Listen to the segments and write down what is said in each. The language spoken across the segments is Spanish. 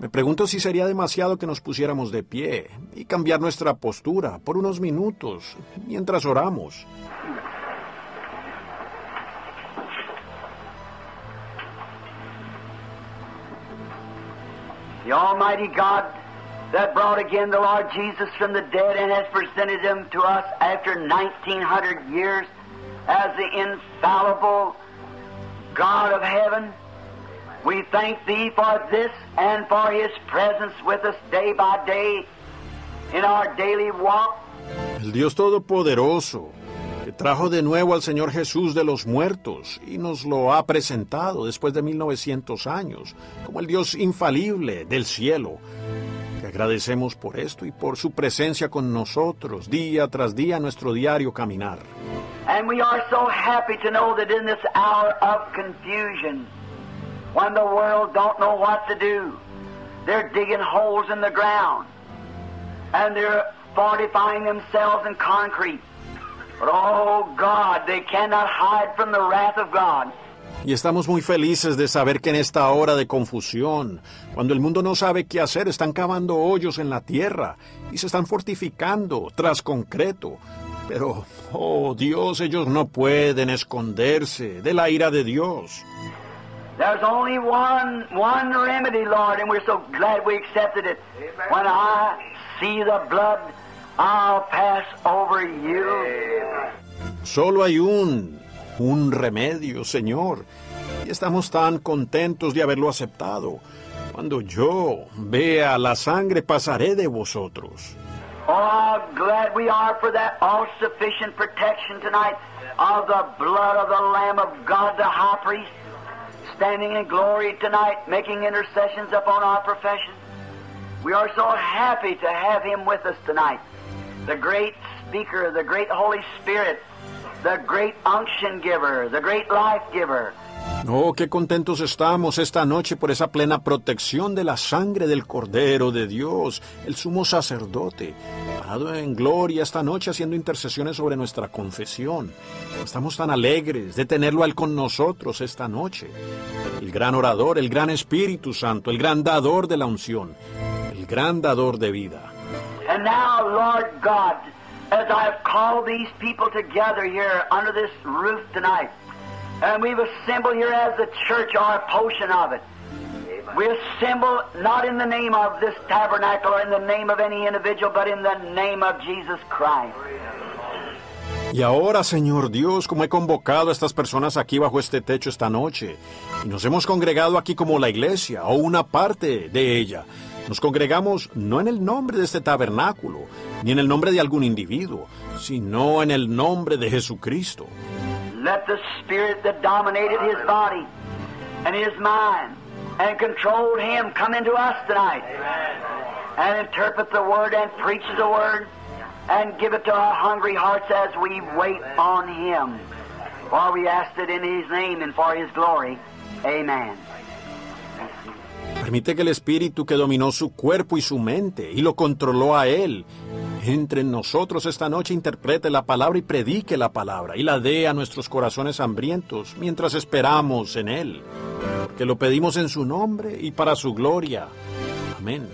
Me pregunto si sería demasiado que nos pusiéramos de pie y cambiar nuestra postura por unos minutos mientras oramos. The Almighty God that brought again the Lord Jesus from the dead and has presented him to us after 1900 years as the infallible God of heaven, we thank Thee for this and for His presence with us day by day in our daily walk. El Dios Todopoderoso, que trajo de nuevo al Señor Jesús de los muertos y nos lo ha presentado después de 1900 años, como el Dios infalible del cielo. Te agradecemos por esto y por su presencia con nosotros día tras día en nuestro diario caminar. And we are so happy to know that in this hour of confusion, when the world don't know what to do, they're digging holes in the ground and they're fortifying themselves in concrete. But oh God, they cannot hide from the wrath of God. Y estamos muy felices de saber que en esta hora de confusión, cuando el mundo no sabe qué hacer, están cavando hoyos en la tierra y se están fortificando tras concreto. Pero, oh Dios, ellos no pueden esconderse de la ira de Dios. There's only one remedy, Lord, and we're so glad we accepted it. Amen. When I see the blood, I'll pass over you. Amen. Solo hay un remedio, Señor, y estamos tan contentos de haberlo aceptado. Cuando yo vea la sangre, pasaré de vosotros. Oh, glad we are for that all-sufficient protection tonight of the blood of the Lamb of God, the High Priest, standing in glory tonight, making intercessions upon our profession. We are so happy to have him with us tonight. The great speaker, the great Holy Spirit, the great unction giver, the great life giver. Oh, qué contentos estamos esta noche por esa plena protección de la sangre del Cordero de Dios, el sumo sacerdote, parado en gloria esta noche haciendo intercesiones sobre nuestra confesión. Estamos tan alegres de tenerlo a él con nosotros esta noche. El gran orador, el gran Espíritu Santo, el gran dador de la unción, el gran dador de vida. And now, Lord God, as I've called these people together here under this roof tonight, and we've assembled here as the church, or a portion of it. We assemble not in the name of this tabernacle or in the name of any individual, but in the name of Jesus Christ. Y ahora, Señor Dios, como he convocado a estas personas aquí bajo este techo esta noche, y nos hemos congregado aquí como la iglesia o una parte de ella, nos congregamos no en el nombre de este tabernáculo, ni en el nombre de algún individuo, sino en el nombre de Jesucristo. Let the spirit that dominated his body and his mind and controlled him come into us tonight. Amen. And interpret the word and preach the word and give it to our hungry hearts as we wait on him. For we ask it in his name and for his glory. Amen. Permite que el espíritu que dominó su cuerpo y su mente y lo controló a él entre nosotros esta noche, interprete la palabra y predique la palabra y la dé a nuestros corazones hambrientos mientras esperamos en él, porque lo pedimos en su nombre y para su gloria. Amén.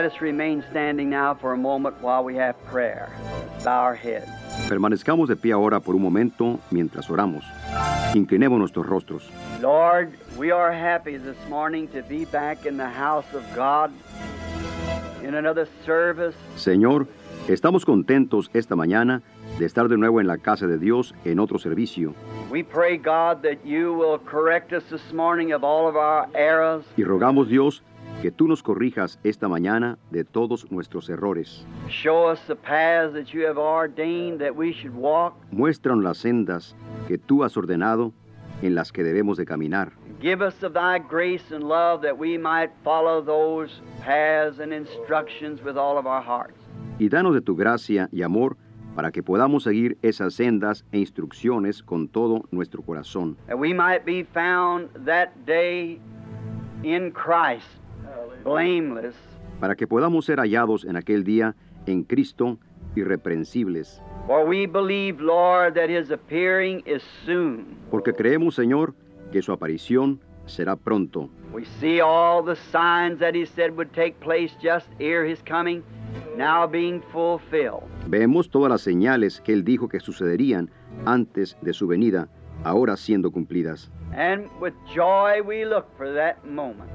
Let us remain standing now for a moment while we have prayer. Bow our heads. Permanezcamos de pie ahora por un momento mientras oramos. Inclinemos nuestros rostros. Lord, we are happy this morning to be back in the house of God in another service. Señor, estamos contentos esta mañana de estar de nuevo en la casa de Dios en otro servicio. We pray, God, that you will correct us this morning of all of our errors. Y rogamos, Dios, que tú nos corrijas esta mañana de todos nuestros errores. Show us the paths that you have ordained that we should walk. Muéstranos las sendas que tú has ordenado en las que debemos de caminar. Give us of thy grace and love that we might follow those paths and instructions with all of our hearts. Y danos de tu gracia y amor para que podamos seguir esas sendas e instrucciones con todo nuestro corazón. That we might be found that day in Christ, blameless. Para que podamos ser hallados en aquel día en Cristo, irreprensibles. For we believe, Lord, that his appearing is soon. Porque creemos, Señor, que su aparición será pronto. We see all the signs that he said would take place just ere his coming, now being fulfilled. Vemos todas las señales que él dijo que sucederían antes de su venida, ahora siendo cumplidas. And with joy we look for that moment.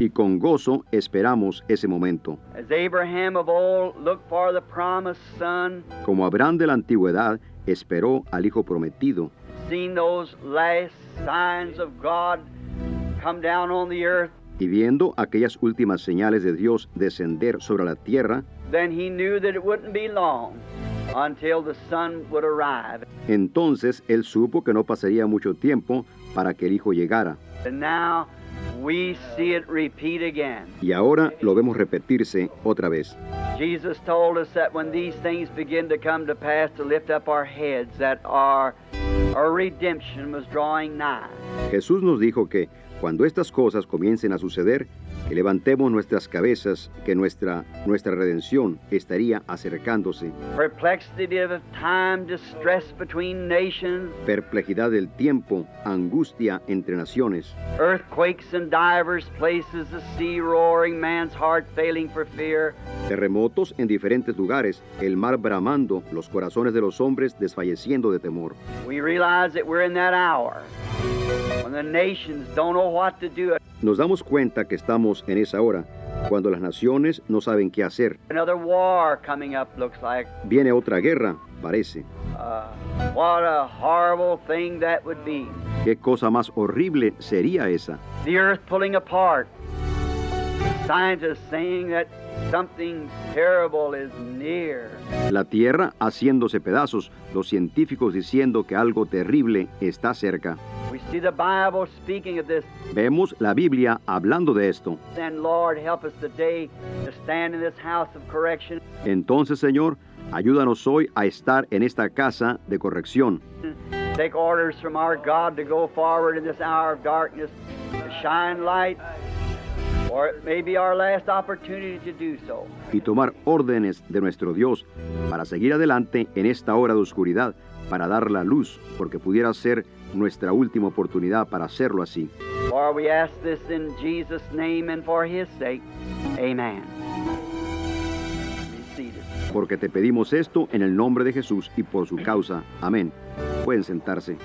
Y con gozo esperamos ese momento. As Abraham of old looked for the promised son, como Abraham de la antigüedad esperó al hijo prometido, seen those last signs of God come down on the earth, y viendo aquellas últimas señales de Dios descender sobre la tierra, then he knew that it wouldn't be long until the son would arrive. Entonces él supo que no pasaría mucho tiempo para que el hijo llegara. And now we see it repeat again. Y ahora lo vemos repetirse otra vez. Jesus told us that when these things begin to come to pass, to lift up our heads, that our redemption was drawing nigh. Jesús nos dijo que cuando estas cosas comiencen a suceder, que levantemos nuestras cabezas, que nuestra redención estaría acercándose. Perplejidad del tiempo, angustia entre naciones. Terremotos en diferentes lugares, el mar bramando, los corazones de los hombres desfalleciendo de temor. Nos damos cuenta que estamos en esa hora, cuando las naciones no saben qué hacer. Viene otra guerra, parece. Qué cosa más horrible sería esa. La tierra haciéndose pedazos, los científicos diciendo que algo terrible está cerca. Vemos la Biblia hablando de esto. Entonces, Señor, ayúdanos hoy a estar en esta casa de corrección. Take orders from our God to go forward in this hour of darkness, to shine light, or it may be our last opportunity to do so. Y tomar órdenes de nuestro Dios para seguir adelante en esta hora de oscuridad, para dar la luz, porque pudiera ser nuestra última oportunidad para hacerlo así. Porque te pedimos esto en el nombre de Jesús y por su causa. Amén. Pueden sentarse.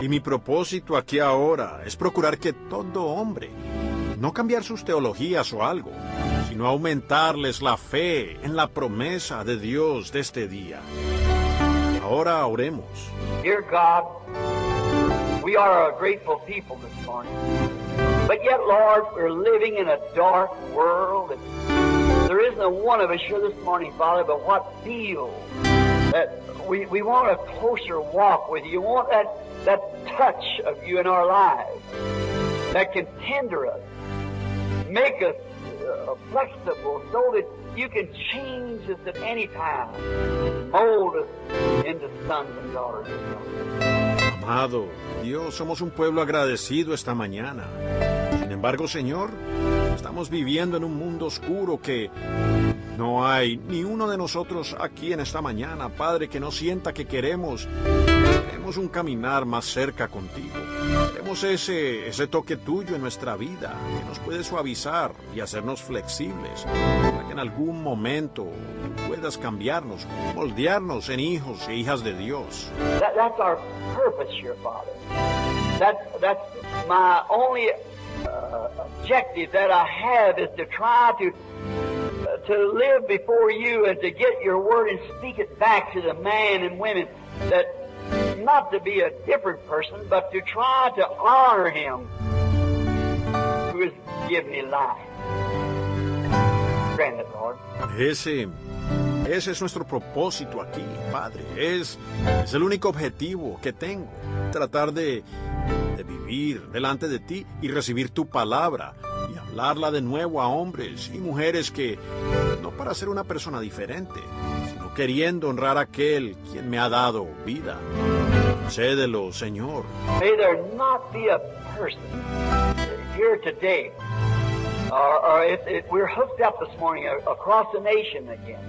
Y mi propósito aquí ahora es procurar que todo hombre, no cambiar sus teologías o algo, sino aumentarles la fe en la promesa de Dios de este día. Ahora oremos. Dear God, we are a grateful people this morning. But yet, Lord, we're living in a dark world. There isn't a one of us here this morning, Father, but what feels that we want a closer walk with you. We want that touch of you in our lives that can tender us, make us flexible, so that you can change us at any time, mold us into sons and daughters of God. Amado Dios, somos un pueblo agradecido esta mañana. Sin embargo, Señor, estamos viviendo en un mundo oscuro que no hay ni uno de nosotros aquí en esta mañana, Padre, que no sienta que queremos un caminar más cerca contigo. Queremos ese toque tuyo en nuestra vida, que nos puede suavizar y hacernos flexibles, para que en algún momento puedas cambiarnos, moldearnos en hijos e hijas de Dios. That's our purpose here, Father. That's my only objective that I have, is to try to live before you and to get your word and speak it back to the man and women, that not to be a different person, but to try to honor him who has given me life. Grant it, Lord. Ese es nuestro propósito aquí, Padre. Es el único objetivo que tengo, tratar de vivir delante de ti y recibir tu palabra y hablarla de nuevo a hombres y mujeres que, no para ser una persona diferente, sino queriendo honrar a aquel quien me ha dado vida. Cédelo, Señor. May there not be a person here today, or if we're hooked up this morning across the nation again,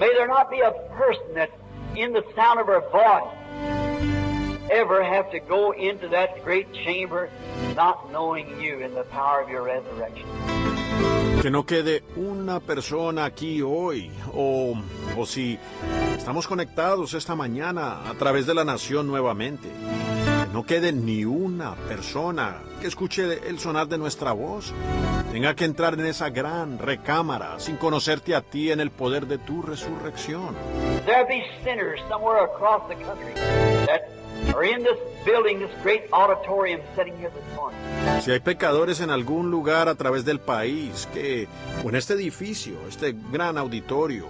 may there not be a person that, in the sound of our voice, ever have to go into that great chamber not knowing you and the power of your resurrection. Que no quede una persona aquí hoy, o si estamos conectados esta mañana a través de la nación nuevamente, que no quede ni una persona que escuche el sonar de nuestra voz tenga que entrar en esa gran recámara sin conocerte a ti en el poder de tu resurrección. There be sinners somewhere across the country that are in this building, this great auditorium sitting here this morning. Si hay pecadores en algún lugar a través del país o en este edificio, este gran auditorio,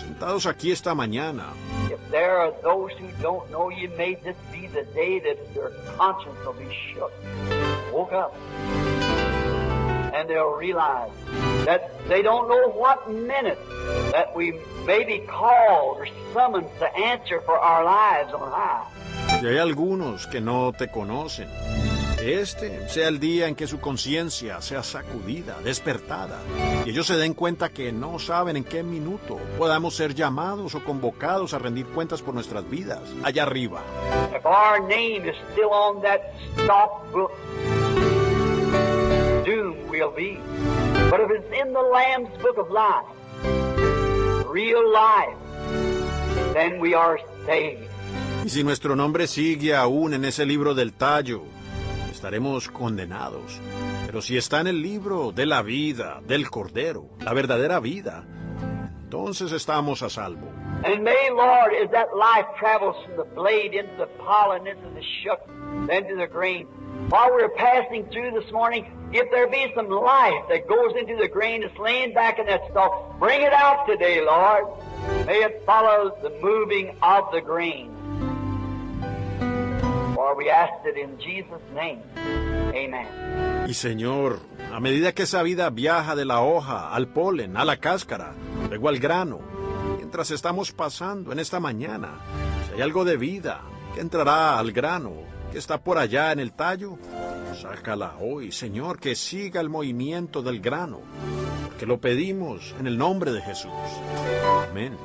sentados aquí esta mañana. If there are those who don't know you, may this be the day that their conscience will be shook, woke up, and they'll realize that they don't know what minute that we may be called or summoned to answer for our lives on high. Si hay algunos que no te conocen, este sea el día en que su conciencia sea sacudida, despertada, y ellos se den cuenta que no saben en qué minuto podamos ser llamados o convocados a rendir cuentas por nuestras vidas allá arriba. If our name is still on that stop book, doom will be. But if it's in the Lamb's book of life, real life, then we are saved. Y si nuestro nombre sigue aún en ese libro del tallo, estaremos condenados. Pero si está en el libro de la vida del Cordero, la verdadera vida, entonces estamos a salvo. And may, Lord, as that life travels from the blade into the pollen, into the shook, then to the grain, while we're passing through this morning, if there be some life that goes into the grain that's laying back in that stalk, bring it out today, Lord. May it follow the moving of the grain. We ask it in Jesus' name. Amen. Y Señor, a medida que esa vida viaja de la hoja al polen, a la cáscara, luego al grano, mientras estamos pasando en esta mañana, si hay algo de vida que entrará al grano, que está por allá en el tallo, sácala hoy, Señor, que siga el movimiento del grano, porque lo pedimos en el nombre de Jesús. Amén.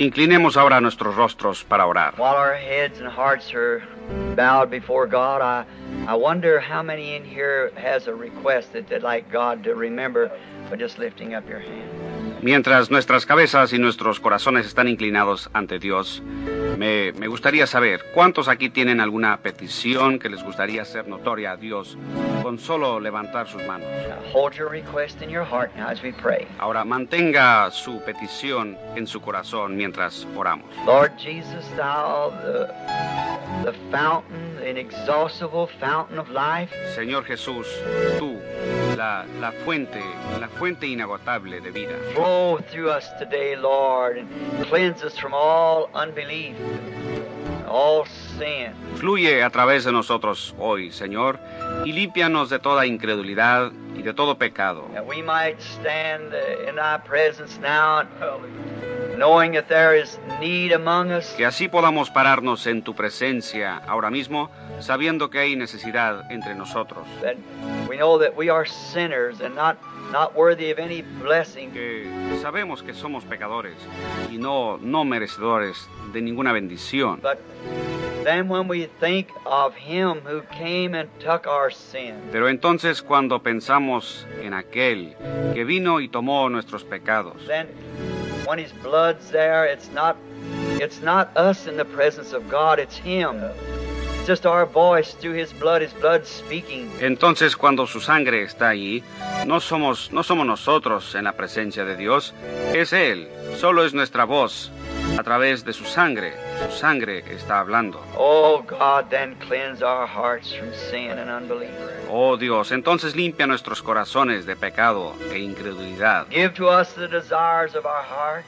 Inclinemos ahora nuestros rostros para orar. Mientras nuestras cabezas y nuestros corazones están inclinados ante Dios, me gustaría saber cuántos aquí tienen alguna petición que les gustaría hacer notoria a Dios con solo levantar sus manos. Ahora mantenga su petición en su corazón mientras oramos. Lord Jesus, thou the fountain, the inexhaustible fountain of life. Señor Jesús, tú la fuente inagotable de vida. Flow through us today, Lord, and cleanse us from all unbelief, all sin. Fluye a través de nosotros hoy, Señor, y límpianos de toda incredulidad y de todo pecado. That we might stand in thy presence now, knowing that there is need among us. Que así podamos pararnos en tu presencia ahora mismo, sabiendo que hay necesidad entre nosotros. That we know that we are sinners and not worthy of any blessing. Que sabemos que somos pecadores y no merecedores de ninguna bendición. But then when we think of him who came and took our sin. Pero entonces cuando pensamos en aquel que vino y tomó nuestros pecados. Then when his blood's there, it's not us in the presence of God, it's him. Entonces, cuando su sangre está allí, no somos nosotros en la presencia de Dios, es Él, solo es nuestra voz a través de su sangre está hablando. Oh Dios, entonces limpia nuestros corazones de pecado e incredulidad. Give to us the desires of our heart,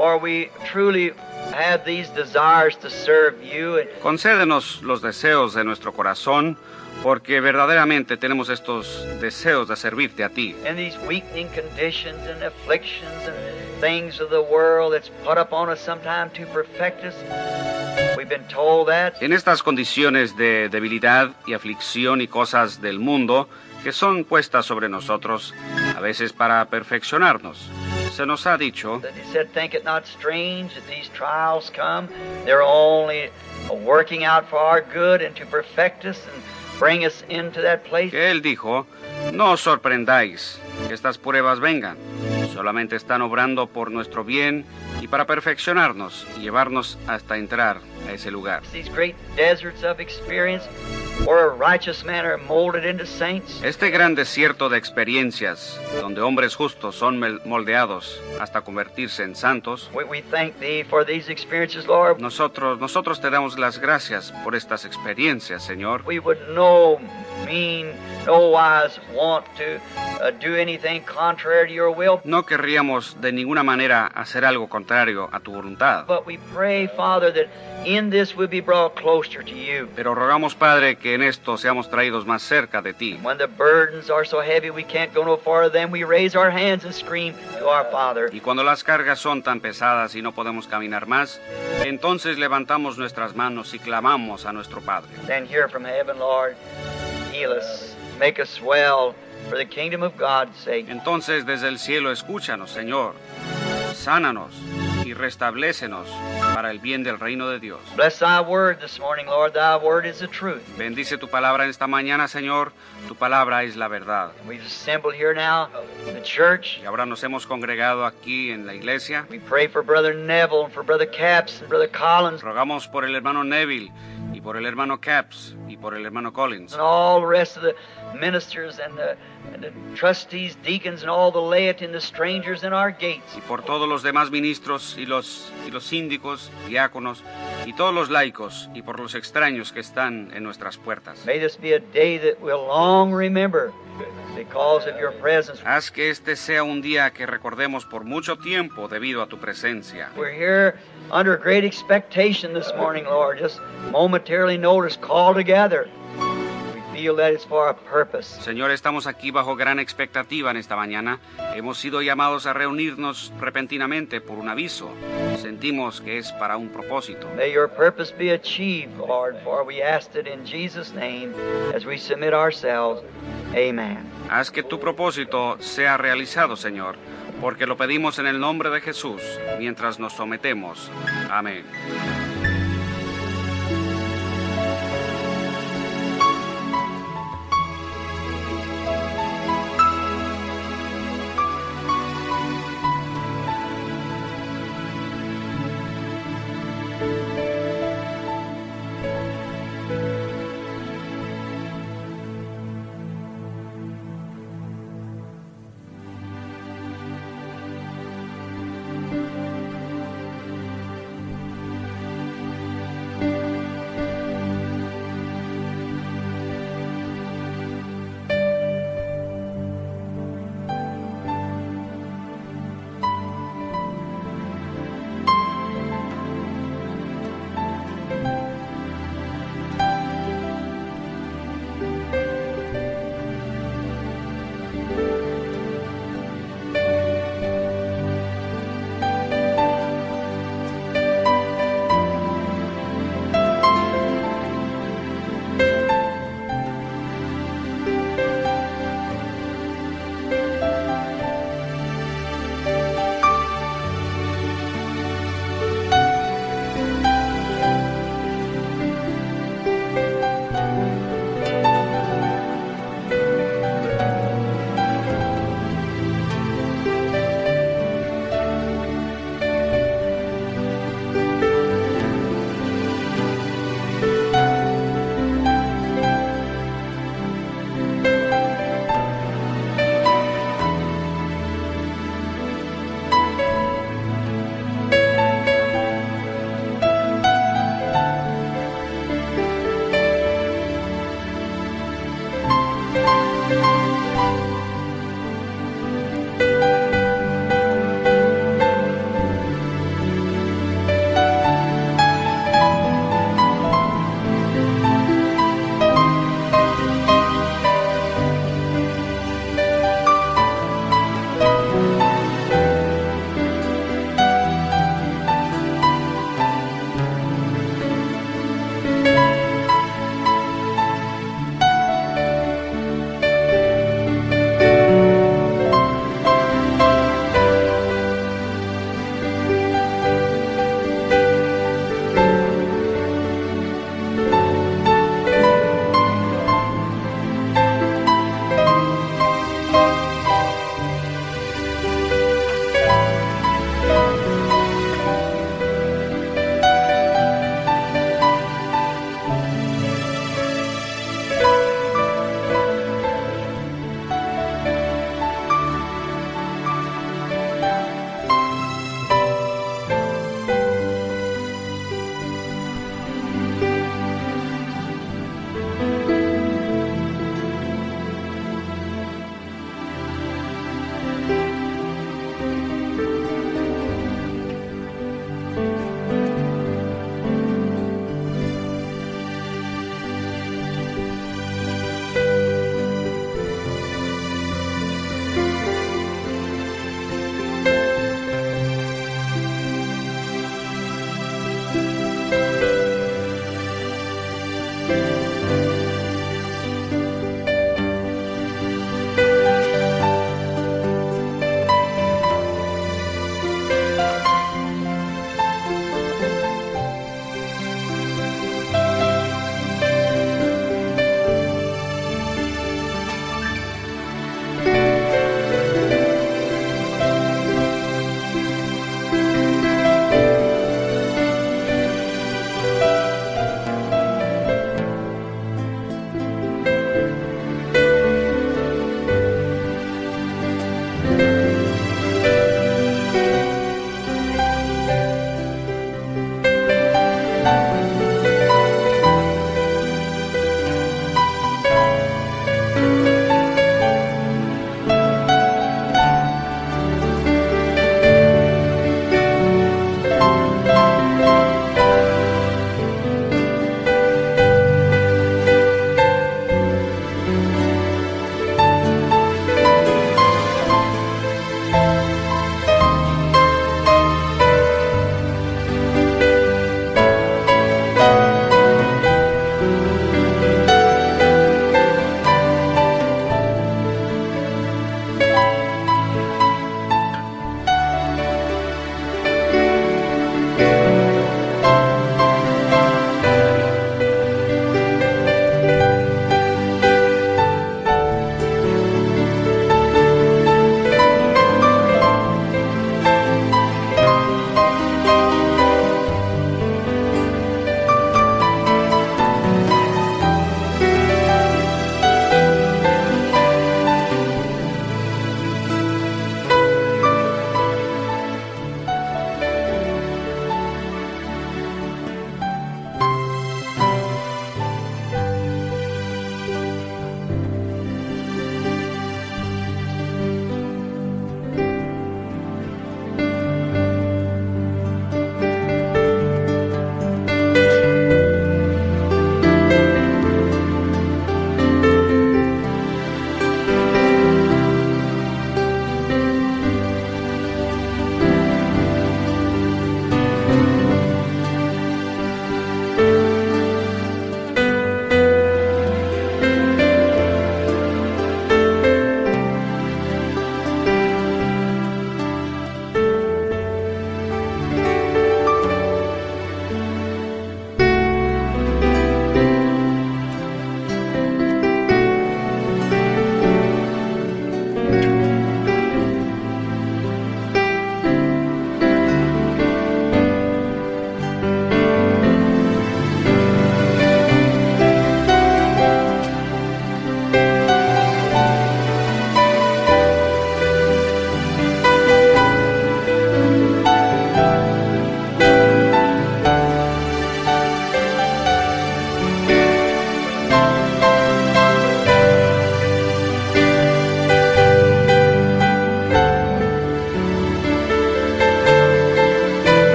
or we truly have these desires to serve you. Concédenos los deseos de nuestro corazón, porque verdaderamente tenemos estos deseos de servirte a ti. In these weakening conditions and afflictions and things of the world that's put upon us sometimes to perfect us. We've been told that. En estas condiciones de debilidad y aflicción y cosas del mundo que son puestas sobre nosotros, a veces para perfeccionarnos. Se nos ha dicho que él dijo, no os sorprendáis que estas pruebas vengan, solamente están obrando por nuestro bien y para perfeccionarnos y llevarnos hasta entrar a ese lugar. Este gran desierto de experiencias, donde hombres justos son moldeados hasta convertirse en santos, nosotros te damos las gracias por estas experiencias, Señor. No querríamos de ninguna manera hacer algo contrario a tu voluntad. Pero rogamos, Padre, que en esto seamos traídos más cerca de ti. Y cuando las cargas son tan pesadas y no podemos caminar más, entonces levantamos nuestras manos y clamamos a nuestro Padre. Entonces desde el cielo escúchanos, Señor, sánanos y restablécenos para el bien del reino de Dios. Bendice tu palabra en esta mañana, Señor. Tu palabra es la verdad. Y ahora nos hemos congregado aquí en la iglesia. Rogamos por el hermano Neville y por el hermano Capps y por el hermano Collins. Y por todos los demás ministros y los síndicos, diáconos y todos los laicos, y por los extraños que están en nuestras puertas. Haz que este sea un día que recordemos por mucho tiempo debido a tu presencia. Señor, estamos aquí bajo gran expectativa en esta mañana. Hemos sido llamados a reunirnos repentinamente por un aviso. Sentimos que es para un propósito. Haz que tu propósito sea realizado, Señor, porque lo pedimos en el nombre de Jesús mientras nos sometemos. Amén.